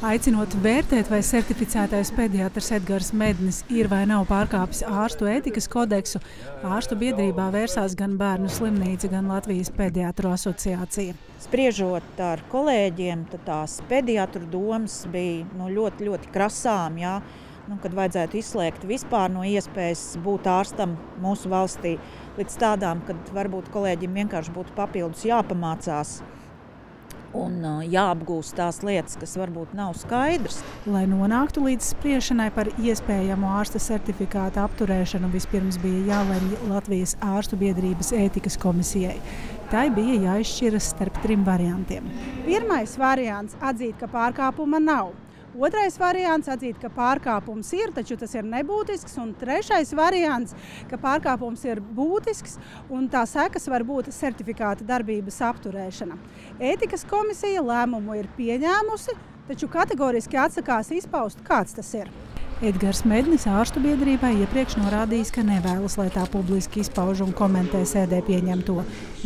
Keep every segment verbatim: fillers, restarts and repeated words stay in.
Aicinot vērtēt, vai certificētais pediatrs Edgars Mednis ir vai nav pārkāpis ārstu ētikas kodeksu, ārstu biedrībā vērsās gan Bērnu slimnīca, gan Latvijas pediatru asociācija. Spriežot ar kolēģiem, tad tās pediatru domas bija nu, ļoti, ļoti krasām, jā, nu, kad vajadzētu izslēgt vispār no iespējas būt ārstam mūsu valstī, līdz tādām, kad varbūt kolēģiem vienkārši būtu papildus jāpamācās un jāapgūst tās lietas, kas varbūt nav skaidrs. Lai nonāktu līdz spriešanai par iespējamo ārsta certifikāta apturēšanu, vispirms bija jālemj Latvijas ārstu biedrības ētikas komisijai. Tai bija jāizšķiras starp trim variantiem. Pirmais variants – atzīt, ka pārkāpuma nav. Otrais variants – atzīt, ka pārkāpums ir, taču tas ir nebūtisks. Un trešais variants – ka pārkāpums ir būtisks un tā sekas var būt certifikāta darbības apturēšana. Ētikas komisija lēmumu ir pieņēmusi, taču kategoriski atsakās izpaust, kāds tas ir. Edgars Mednis ārstu biedrībai iepriekš norādījis, ka nevēlas, lai tā publiski izpauž un komentē sēdē pieņemto.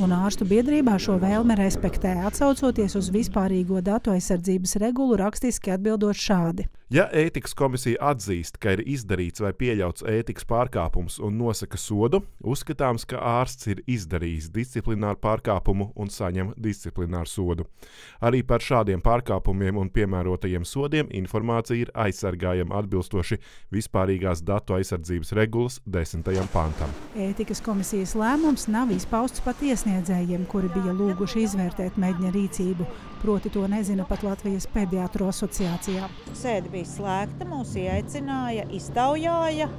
Un ārstu biedrībā šo vēlme respektē, atsaucoties uz vispārīgo datu aizsardzības regulu rakstiski atbildot šādi. Ja ētikas komisija atzīst, ka ir izdarīts vai pieļauts ētikas pārkāpums un nosaka sodu, uzskatāms, ka ārsts ir izdarījis disciplināru pārkāpumu un saņem disciplināru sodu. Arī par šādiem pārkāpumiem un piemērotajiem sodiem informācija ir aizsargājama atbilstoši vispārīgās datu aizsardzības regulas desmitajam pantam. Ētikas komisijas lēmums nav izpausts pat iesniedzējiem, kuri bija lūguši izvērtēt Medņa rīcību. Proti to nezina pat Latvijas pediatru asociācijā. Sēde bija slēgta, mūs ieaicināja, iztaujāja,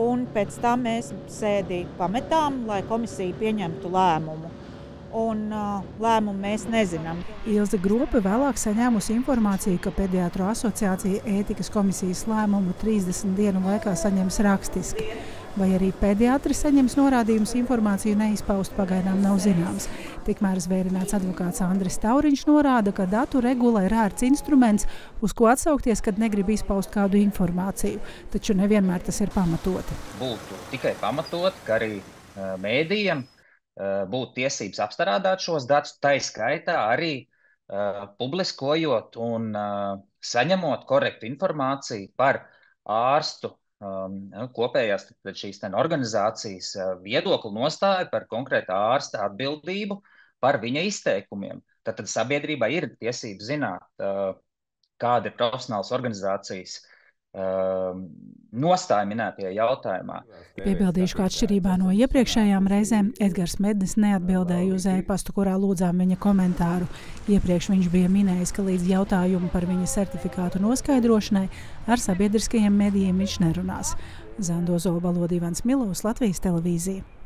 un pēc tam mēs sēdi pametām, lai komisija pieņemtu lēmumu. Un uh, lēmumu mēs nezinām. Ilze Grupe vēlāk saņēmusi informāciju, ka pediatru asociācija ētikas komisijas lēmumu trīsdesmit dienu laikā saņems rakstiski. Vai arī pediatri saņems norādījumus informāciju neizpaust pagaidām nav zināms. Tikmēr zvērināts advokāts Andris Tauriņš norāda, ka datu regula ir ērts instruments, uz ko atsaukties, kad negrib izpaust kādu informāciju. Taču nevienmēr tas ir pamatoti. Būtu tikai pamatot, ka arī uh, mēdījiem būtu tiesības apstrādāt šos datus, tai skaitā arī uh, publiskojot un uh, saņemot korektu informāciju par ārstu um, kopējās šīs ten organizācijas uh, viedokli nostāju par konkrētā ārsta atbildību par viņa izteikumiem. Tad, tad sabiedrībai ir tiesības zināt, uh, kāda ir profesionālas organizācijas nostāja minētajā jautājumā. Piebildīšu, ka atšķirībā no iepriekšējām reizēm Edgars Mednis neatbildēja uz e-pastu, kurā lūdzām viņa komentāru. Iepriekš viņš bija minējis, ka līdz jautājumu par viņa certifikātu noskaidrošanai ar sabiedriskajiem medijiem viņš nerunās. Zandozo Valodīvans Milovs, Latvijas Televīzija.